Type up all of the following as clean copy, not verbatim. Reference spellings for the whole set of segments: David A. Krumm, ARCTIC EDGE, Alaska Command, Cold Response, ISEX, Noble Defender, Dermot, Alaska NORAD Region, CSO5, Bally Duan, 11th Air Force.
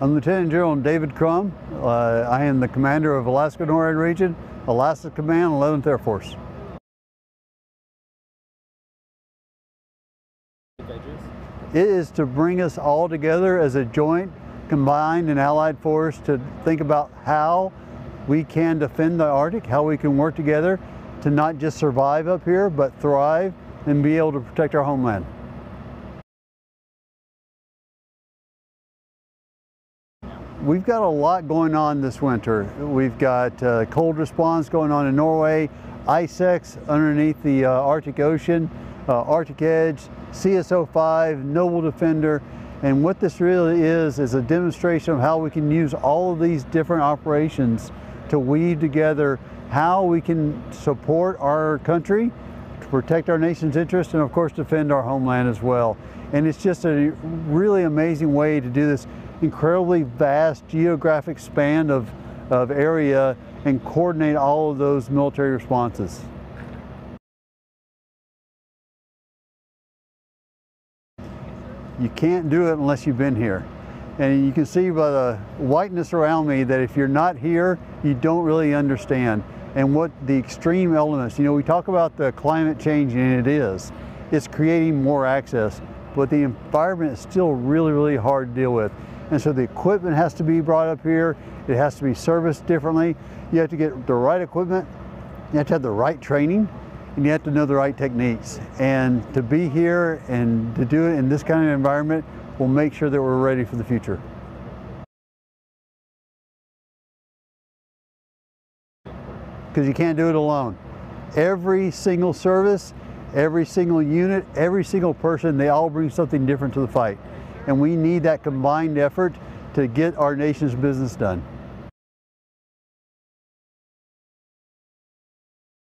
I'm Lt. Gen. David Krumm. I am the commander of Alaska NORAD Region, Alaska Command, 11th Air Force. It is to bring us all together as a joint, combined and allied force to think about how we can defend the Arctic, how we can work together to not just survive up here, but thrive and be able to protect our homeland. We've got a lot going on this winter. We've got Cold Response going on in Norway, ISEX underneath the Arctic Ocean, Arctic Edge, CSO5, Noble Defender, and what this really is a demonstration of how we can use all of these different operations to weave together how we can support our country, to protect our nation's interests, and of course defend our homeland as well. And it's just a really amazing way to do this incredibly vast geographic span of area and coordinate all of those military responses. You can't do it unless you've been here. And you can see by the whiteness around me that if you're not here, you don't really understand. And what the extreme elements, you know, we talk about the climate change, and it is. It's creating more access, but the environment is still really hard to deal with. And so the equipment has to be brought up here. It has to be serviced differently. You have to get the right equipment. You have to have the right training, and you have to know the right techniques. And to be here and to do it in this kind of environment will make sure that we're ready for the future. Because you can't do it alone. Every single service, every single unit, every single person, they all bring something different to the fight. And we need that combined effort to get our nation's business done.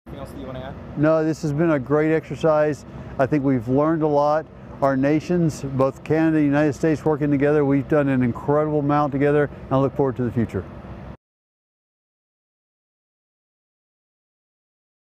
Anything else that you want to add? No, this has been a great exercise. I think we've learned a lot. Our nations, both Canada and the United States, working together, we've done an incredible amount together, and I look forward to the future.